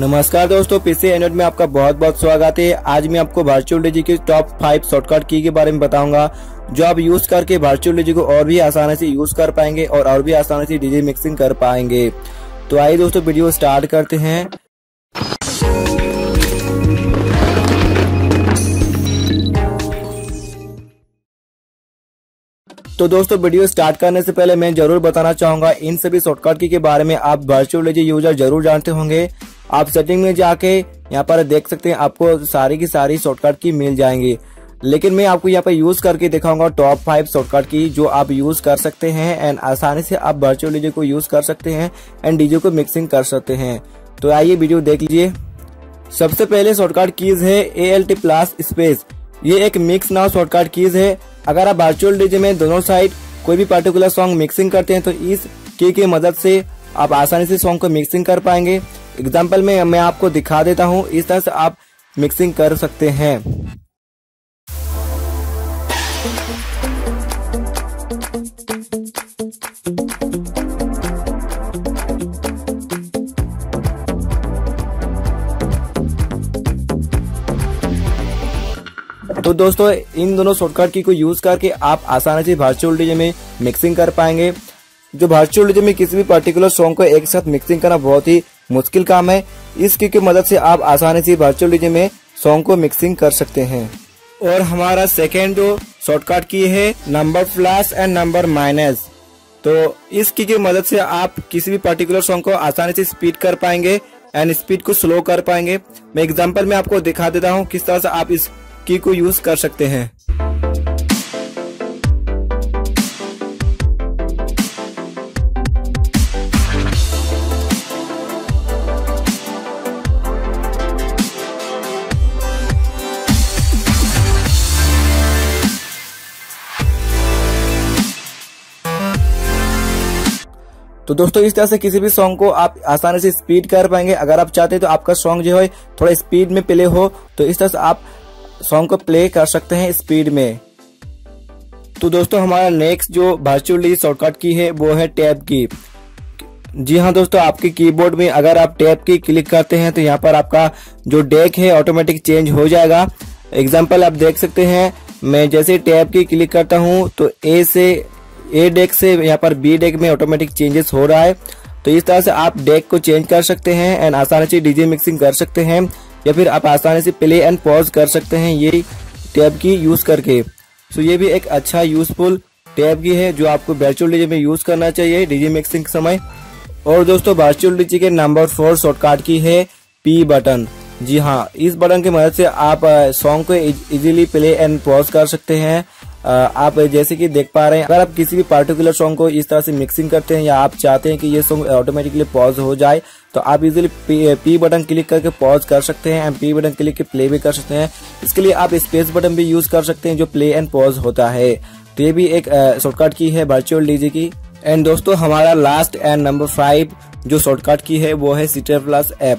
नमस्कार दोस्तों, PC Android में आपका बहुत बहुत स्वागत है। आज मैं आपको वर्चुअल डेजी के टॉप 5 शॉर्टकट की के बारे में बताऊंगा, जो आप यूज करके वर्चुअल डेजी को और भी आसानी से यूज कर पाएंगे और भी आसानी से डेजी मिक्सिंग कर पाएंगे। तो आइए दोस्तों वीडियो स्टार्ट करते हैं। तो दोस्तों वीडियो स्टार्ट करने से पहले मैं जरूर बताना चाहूंगा, इन सभी शॉर्टकट की के बारे में आप वर्चुअल डेजी यूजर जरूर जानते होंगे। आप सेटिंग में जाके यहाँ पर देख सकते हैं, आपको सारी की सारी शॉर्टकट की मिल जाएंगी, लेकिन मैं आपको यहाँ पर यूज करके दिखाऊंगा टॉप 5 शॉर्टकट की जो आप यूज कर सकते हैं एंड आसानी से आप वर्चुअल डीजे को यूज कर सकते हैं एंड डीजे को मिक्सिंग कर सकते हैं। तो आइए वीडियो देख लीजिए। सबसे पहले शॉर्टकट कीज है ALT+। ये एक मिक्स नाउ शॉर्टकट कीज है। अगर आप वर्चुअल डीजे में दोनों साइड कोई भी पर्टिकुलर सॉन्ग मिक्सिंग करते हैं तो इस की मदद से आप आसानी से सॉन्ग को मिक्सिंग कर पाएंगे। एग्जाम्पल में मैं आपको दिखा देता हूँ, इस तरह से आप मिक्सिंग कर सकते हैं। तो दोस्तों इन दोनों शॉर्टकट की को यूज करके आप आसानी से वर्चुअल डीजे में मिक्सिंग कर पाएंगे। जो वर्चुअल डीजे में किसी भी पर्टिकुलर सॉन्ग को एक साथ मिक्सिंग करना बहुत ही मुश्किल काम है, इस की मदद से आप आसानी से वर्चुअल डीजे में सॉन्ग को मिक्सिंग कर सकते हैं। और हमारा सेकेंड जो शॉर्टकट की है ++/-। तो इस की मदद से आप किसी भी पर्टिकुलर सॉन्ग को आसानी से स्पीड कर पाएंगे एंड स्पीड को स्लो कर पाएंगे। मैं एग्जाम्पल में आपको दिखा देता हूँ किस तरह से आप इस की को यूज कर सकते हैं। तो दोस्तों इस तरह से किसी भी सॉन्ग को आप आसानी से स्पीड कर पाएंगे। अगर आप चाहते हैं तो आपका सॉन्ग जो है थोड़ा स्पीड में प्ले हो तो इस तरह से आप सॉन्ग को प्ले कर सकते हैं स्पीड में। तो दोस्तों हमारा नेक्स्ट जो वर्चुअली शॉर्टकट की है वो है टैब की। जी हाँ दोस्तों, आपके कीबोर्ड में अगर आप टैब की क्लिक करते हैं तो यहाँ पर आपका जो डेक है ऑटोमेटिक चेंज हो जाएगा। एग्जाम्पल आप देख सकते हैं, मैं जैसे टैब की क्लिक करता हूँ तो A डेक से यहाँ पर B डेक में ऑटोमेटिक चेंजेस हो रहा है। तो इस तरह से आप डेक को चेंज कर सकते हैं एंड आसानी से डीजे मिक्सिंग कर सकते हैं या फिर आप आसानी से प्ले एंड पॉज कर सकते हैं ये टैब की यूज़ करके। सो ये भी एक अच्छा यूजफुल टैब की है जो आपको वर्चुअल डीजे में यूज़ करना चाहिए डीजे मिक्सिंग के समय। और दोस्तों वर्चुअल डीजे के नंबर 4 शॉर्टकट की है P बटन। जी हाँ, इस बटन की मदद से आप सॉन्ग को इजीली प्ले एंड पॉज कर सकते हैं। आप जैसे कि देख पा रहे हैं, अगर आप किसी भी पर्टिकुलर सॉन्ग को इस तरह से मिक्सिंग करते हैं या आप चाहते हैं कि ये सॉन्ग ऑटोमेटिकली पॉज हो जाए तो आप इजीली P बटन क्लिक करके पॉज कर सकते हैं एंड P बटन क्लिक के प्ले भी कर सकते हैं। इसके लिए आप स्पेस बटन भी यूज कर सकते हैं जो प्ले एंड पॉज होता है। तो ये भी एक शॉर्टकट की है वर्चुअल डीजे की। एंड दोस्तों हमारा लास्ट एंड नंबर 5 जो शॉर्टकट की है वो है Ctrl+F।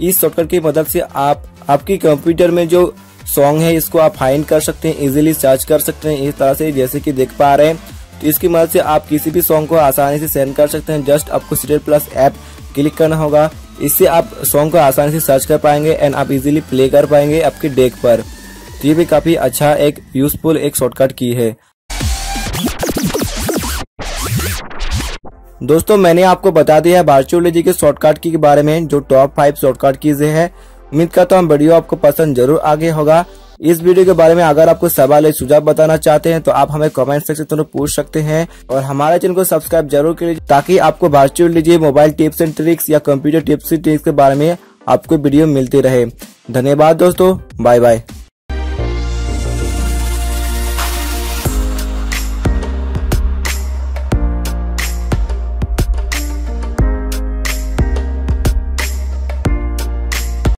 इस शॉर्टकट की मदद से आप आपकी कंप्यूटर में जो सॉन्ग है इसको आप फाइंड कर सकते हैं, इजीली सर्च कर सकते हैं इस तरह से जैसे कि देख पा रहे हैं। तो इसकी मदद से आप किसी भी सॉन्ग को आसानी से सेंड कर सकते हैं। जस्ट आपको Ctrl+F क्लिक करना होगा, इससे आप सॉन्ग को आसानी से सर्च कर पाएंगे एंड आप इजीली प्ले कर पाएंगे आपके डेक पर। तो ये भी काफी अच्छा एक यूजफुल एक शॉर्टकट की है। दोस्तों मैंने आपको बता दिया वर्चुअल डेजी के शॉर्टकट की के बारे में जो टॉप 5 शॉर्टकट कीज है। उम्मीद करता हूँ वीडियो आपको पसंद जरूर आ गया होगा। इस वीडियो के बारे में अगर आपको सवाल या सुझाव बताना चाहते हैं तो आप हमें कमेंट सेक्शन में पूछ सकते हैं और हमारे चैनल को सब्सक्राइब जरूर कीजिए ताकि आपको virtual DJ mobile tips and tricks या कंप्यूटर टिप्स एंड ट्रिक्स के बारे में आपको वीडियो मिलती रहे। धन्यवाद दोस्तों, बाय बाय।